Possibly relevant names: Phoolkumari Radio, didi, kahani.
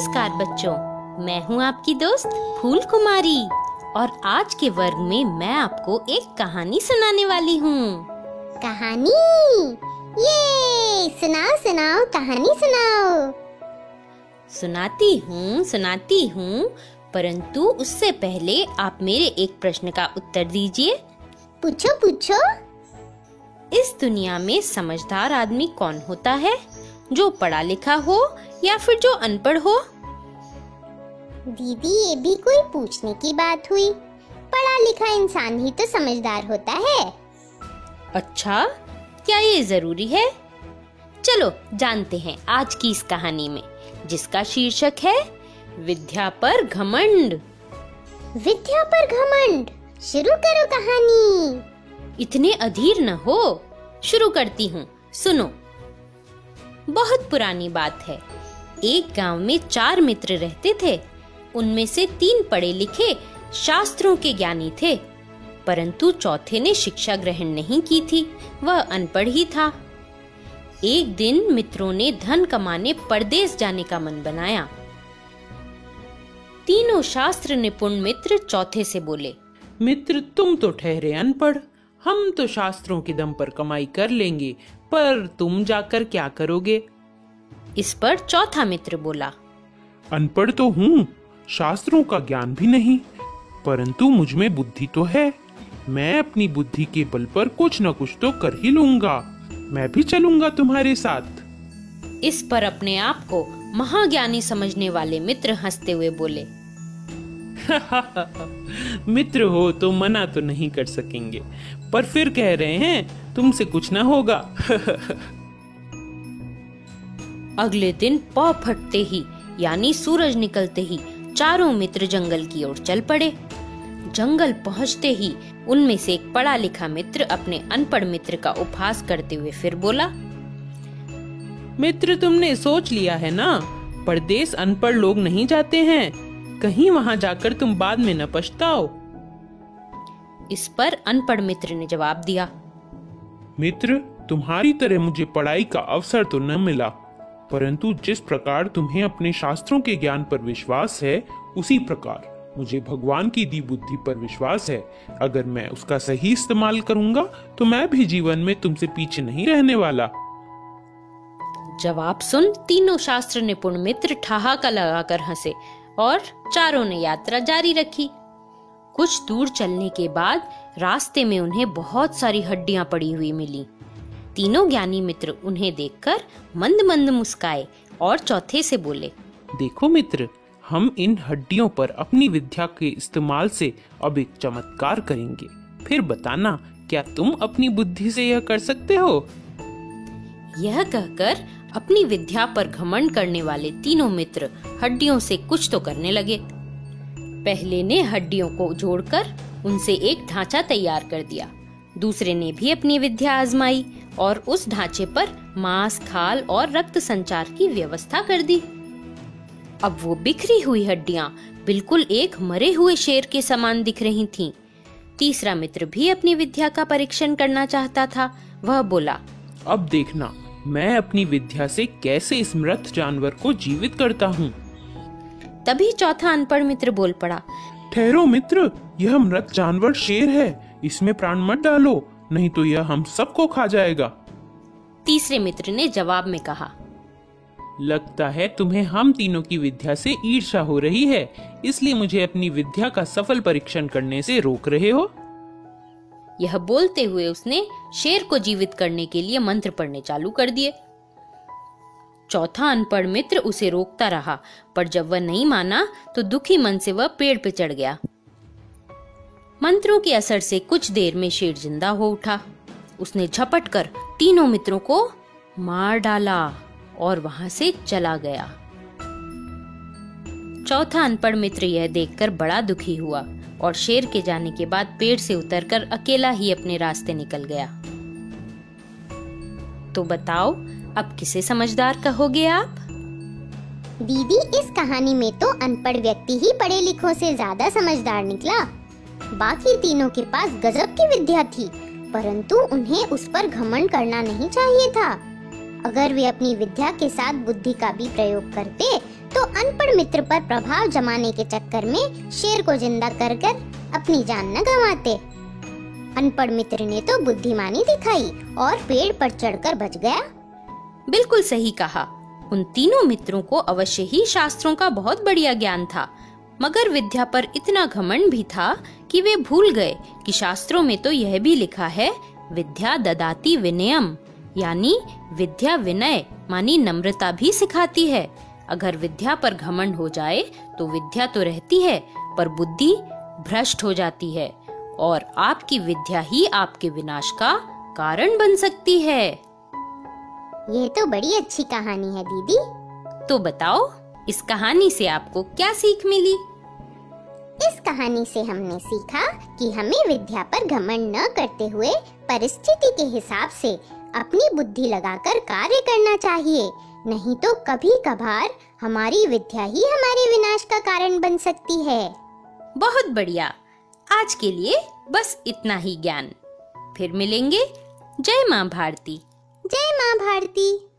नमस्कार बच्चों, मैं हूं आपकी दोस्त फूलकुमारी और आज के वर्ग में मैं आपको एक कहानी सुनाने वाली हूं। कहानी ये सुनाओ सुनाओ कहानी सुनाओ। सुनाती हूं, परंतु उससे पहले आप मेरे एक प्रश्न का उत्तर दीजिए। पूछो। इस दुनिया में समझदार आदमी कौन होता है, जो पढ़ा लिखा हो या फिर जो अनपढ़ हो? दीदी, ये भी कोई पूछने की बात हुई? पढ़ा लिखा इंसान ही तो समझदार होता है। अच्छा, क्या ये जरूरी है? चलो जानते हैं आज की इस कहानी में, जिसका शीर्षक है विद्या पर घमंड। शुरू करो कहानी, इतने अधीर न हो। शुरू करती हूँ, सुनो। बहुत पुरानी बात है, एक गांव में 4 मित्र रहते थे। उनमें से 3 पढ़े लिखे शास्त्रों के ज्ञानी थे, परंतु चौथे ने शिक्षा ग्रहण नहीं की थी, वह अनपढ़ ही था। एक दिन मित्रों ने धन कमाने परदेश जाने का मन बनाया। तीनों शास्त्र निपुण मित्र चौथे से बोले, मित्र तुम तो ठहरे अनपढ़, हम तो शास्त्रों के दम पर कमाई कर लेंगे, पर तुम जाकर क्या करोगे? इस पर चौथा मित्र बोला, अनपढ़ तो हूँ, शास्त्रों का ज्ञान भी नहीं, परंतु मुझ में बुद्धि तो है। मैं अपनी बुद्धि के बल पर कुछ न कुछ तो कर ही लूंगा। मैं भी चलूंगा तुम्हारे साथ। इस पर अपने आप को महाज्ञानी समझने वाले मित्र हंसते हुए बोले, मित्र हो तो मना तो नहीं कर सकेंगे, पर फिर कह रहे हैं तुमसे कुछ ना होगा। अगले दिन पौ फटते ही यानी सूरज निकलते ही 4 मित्र जंगल की ओर चल पड़े। जंगल पहुंचते ही उनमें से एक पढ़ा लिखा मित्र अपने अनपढ़ मित्र का उपहास करते हुए फिर बोला, मित्र तुमने सोच लिया है ना, परदेश अनपढ़ लोग नहीं जाते हैं, कहीं वहां जाकर तुम बाद में न पछताओ। इस पर अनपढ़ मित्र ने जवाब दिया, मित्र तुम्हारी तरह मुझे पढ़ाई का अवसर तो न मिला, परंतु जिस प्रकार तुम्हें अपने शास्त्रों के ज्ञान पर विश्वास है, उसी प्रकार मुझे भगवान की दी बुद्धि पर विश्वास है। अगर मैं उसका सही इस्तेमाल करूंगा तो मैं भी जीवन में तुमसे पीछे नहीं रहने वाला। जवाब सुन तीनों शास्त्र निपुण मित्र ठहाका लगाकर हंसे और 4 ने यात्रा जारी रखी। कुछ दूर चलने के बाद रास्ते में उन्हें बहुत सारी हड्डियां पड़ी हुई मिली। तीनों ज्ञानी मित्र उन्हें देखकर मंद मंद मुस्काए और चौथे से बोले, देखो मित्र, हम इन हड्डियों पर अपनी विद्या के इस्तेमाल से अब एक चमत्कार करेंगे। फिर बताना, क्या तुम अपनी बुद्धि से यह कर सकते हो? यह कहकर अपनी विद्या पर घमंड करने वाले तीनों मित्र हड्डियों से कुछ तो करने लगे। पहले ने हड्डियों को जोड़कर उनसे एक ढांचा तैयार कर दिया। दूसरे ने भी अपनी विद्या आजमाई और उस ढांचे पर मांस, खाल और रक्त संचार की व्यवस्था कर दी। अब वो बिखरी हुई हड्डियां बिल्कुल एक मरे हुए शेर के समान दिख रही थीं। तीसरा मित्र भी अपनी विद्या का परीक्षण करना चाहता था। वह बोला, अब देखना मैं अपनी विद्या से कैसे इस मृत जानवर को जीवित करता हूँ। तभी चौथा अनपढ़ मित्र बोल पड़ा, ठहरो मित्र, यह मृत जानवर शेर है, इसमें प्राण मत डालो, नहीं तो यह हम सबको खा जाएगा। तीसरे मित्र ने जवाब में कहा, लगता है तुम्हें हम तीनों की विद्या से ईर्ष्या हो रही है, इसलिए मुझे अपनी विद्या का सफल परीक्षण करने से रोक रहे हो। यह बोलते हुए उसने शेर को जीवित करने के लिए मंत्र पढ़ने चालू कर दिए। चौथा अनपढ़ मित्र उसे रोकता रहा, पर जब वह नहीं माना तो दुखी मन से वह पेड़ पर चढ़ गया। मंत्रों के असर से कुछ देर में शेर जिंदा हो उठा। उसने झपट कर तीनों मित्रों को मार डाला और वहां से चला गया। चौथा अनपढ़ मित्र यह देखकर बड़ा दुखी हुआ और शेर के जाने के बाद पेड़ से उतरकर अकेला ही अपने रास्ते निकल गया। तो बताओ, अब किसे समझदार कहोगे आप? दीदी, इस कहानी में तो अनपढ़ व्यक्ति ही पढ़े लिखों से ज्यादा समझदार निकला। बाकी तीनों के पास गजब की विद्या थी, परंतु उन्हें उस पर घमंड करना नहीं चाहिए था। अगर वे अपनी विद्या के साथ बुद्धि का भी प्रयोग करते तो अनपढ़ मित्र पर प्रभाव जमाने के चक्कर में शेर को जिंदा कर कर अपनी जान न गंवाते। अनपढ़ मित्र ने तो बुद्धिमानी दिखाई और पेड़ पर चढ़कर बच गया। बिल्कुल सही कहा। उन तीनों मित्रों को अवश्य ही शास्त्रों का बहुत बढ़िया ज्ञान था, मगर विद्या पर इतना घमंड भी था कि वे भूल गए कि शास्त्रों में तो यह भी लिखा है, विद्या ददाति विनयम, यानी विद्या विनय मानी नम्रता भी सिखाती है। अगर विद्या पर घमंड हो जाए तो विद्या तो रहती है पर बुद्धि भ्रष्ट हो जाती है, और आपकी विद्या ही आपके विनाश का कारण बन सकती है। ये तो बड़ी अच्छी कहानी है दीदी। तो बताओ, इस कहानी से आपको क्या सीख मिली? इस कहानी से हमने सीखा कि हमें विद्या पर घमंड न करते हुए परिस्थिति के हिसाब से अपनी बुद्धि लगाकर कार्य करना चाहिए, नहीं तो कभी कभार हमारी विद्या ही हमारे विनाश का कारण बन सकती है। बहुत बढ़िया। आज के लिए बस इतना ही ज्ञान। फिर मिलेंगे। जय माँ भारती। जय माँ भारती।